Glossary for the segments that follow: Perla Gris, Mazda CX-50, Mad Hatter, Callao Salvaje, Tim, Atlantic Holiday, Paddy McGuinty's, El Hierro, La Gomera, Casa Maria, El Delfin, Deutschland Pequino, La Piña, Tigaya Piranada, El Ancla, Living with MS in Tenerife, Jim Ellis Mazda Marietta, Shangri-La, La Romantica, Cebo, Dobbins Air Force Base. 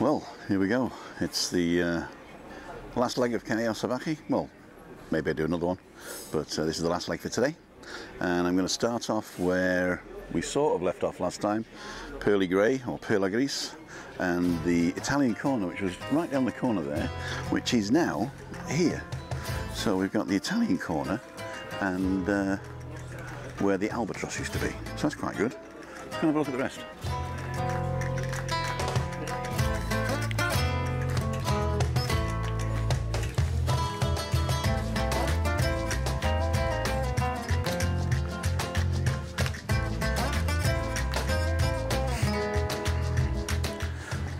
Well, here we go. It's the last leg of Callao Salvaje. Well, maybe I do another one, but this is the last leg for today. And I'm going to start off where we sort of left off last time, Perla Gris or Perla Gris, and the Italian corner, which was right down the corner there, which is now here. So we've got the Italian corner and where the albatross used to be. So that's quite good. Let's go and have a look at the rest.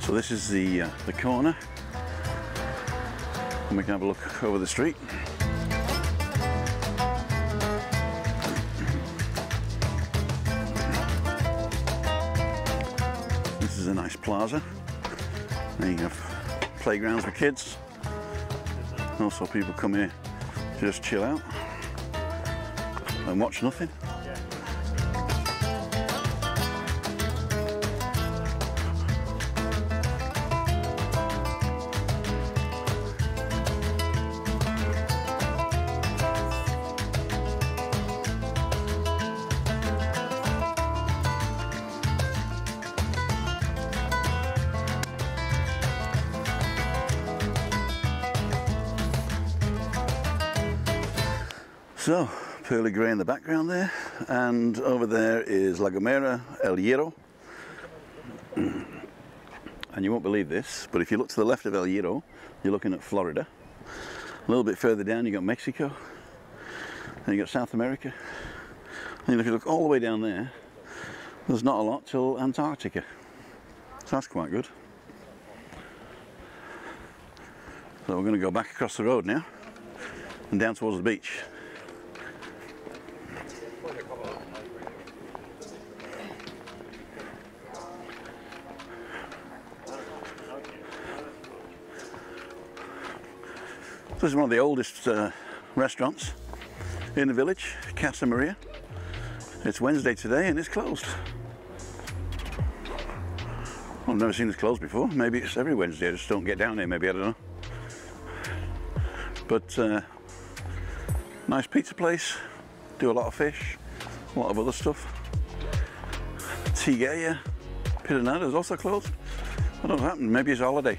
So this is the corner, and we can have a look over the street. This is a nice plaza. There you have playgrounds for kids. Also, people come here to just chill out and watch nothing. So, Perla Gris in the background there, and over there is La Gomera, El Hierro. And you won't believe this, but if you look to the left of El Hierro, you're looking at Florida. A little bit further down, you've got Mexico, and you've got South America. And if you look all the way down there, there's not a lot till Antarctica. So that's quite good. So we're going to go back across the road now, and down towards the beach. This is one of the oldest restaurants in the village, Casa Maria. It's Wednesday today and it's closed. Well, I've never seen this closed before. Maybe it's every Wednesday, I just don't get down here, maybe, I don't know. But nice pizza place, do a lot of fish, a lot of other stuff. Tigaya Piranada is also closed. I don't know what happened, maybe it's a holiday.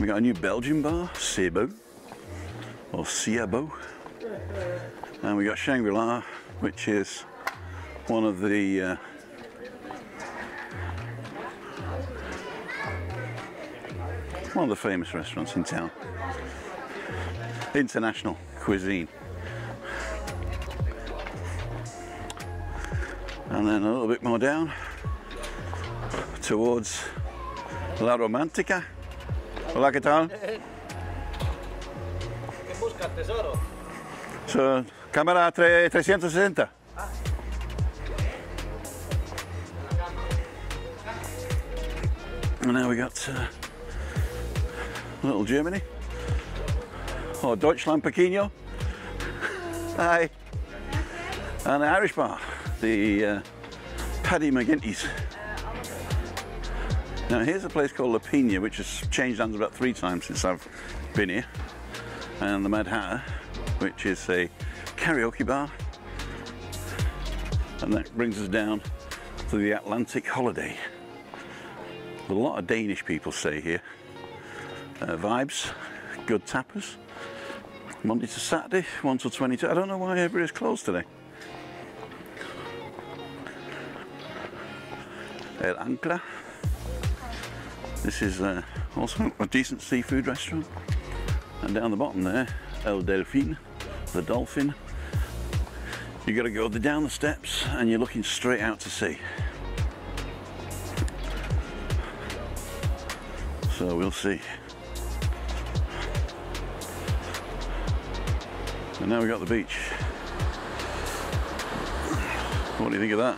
We got a new Belgian bar, Cebo, or Cebo, and we got Shangri-La, which is one of the famous restaurants in town. International cuisine. And then a little bit more down towards La Romantica. Hola, ¿qué tal? ¿Qué buscas, tesoro? So, cámara 360. And now we got little Germany. Oh, Deutschland Pequino. Hi. And an Irish bar, the Paddy McGuinty's. Now here's a place called La Piña, which has changed hands about 3 times since I've been here. And the Mad Hatter, which is a karaoke bar. And that brings us down to the Atlantic Holiday. A lot of Danish people stay here. Vibes, good tappers. Monday to Saturday, 1 till 22. I don't know why everywhere is closed today. El Ancla. This is also a decent seafood restaurant. And down the bottom there, El Delfin, the dolphin. You got to go down the steps and you're looking straight out to sea. So we'll see. And now we've got the beach. What do you think of that?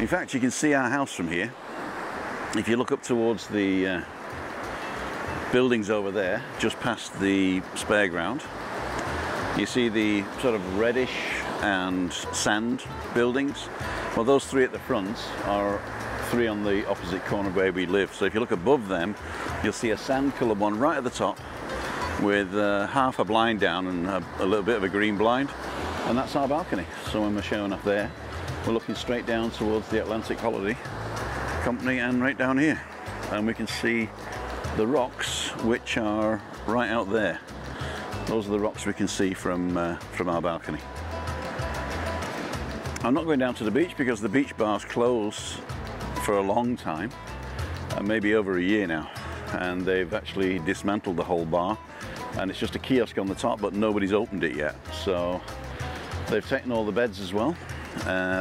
In fact, you can see our house from here. If you look up towards buildings over there, just past the spare ground. You see the sort of reddish and sand buildings. Well, those three at the front are three on the opposite corner where we live. So if you look above them, you'll see a sand coloured one right at the top with half a blind down and a little bit of a green blind. And that's our balcony. So when we're showing up there, we're looking straight down towards the Atlantic Holiday Company and right down here. And we can see the rocks, which are right out there. Those are the rocks we can see from our balcony. I'm not going down to the beach because the beach bars closed for a long time, maybe over a year now. And they've actually dismantled the whole bar. And it's just a kiosk on the top, but nobody's opened it yet. So they've taken all the beds as well,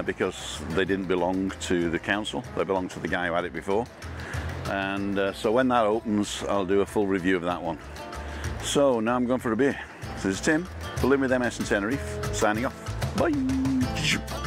because they didn't belong to the council. They belonged to the guy who had it before. And so when that opens, I'll do a full review of that one. So now I'm going for a beer. This is Tim, for Living with MS in Tenerife, signing off. Bye.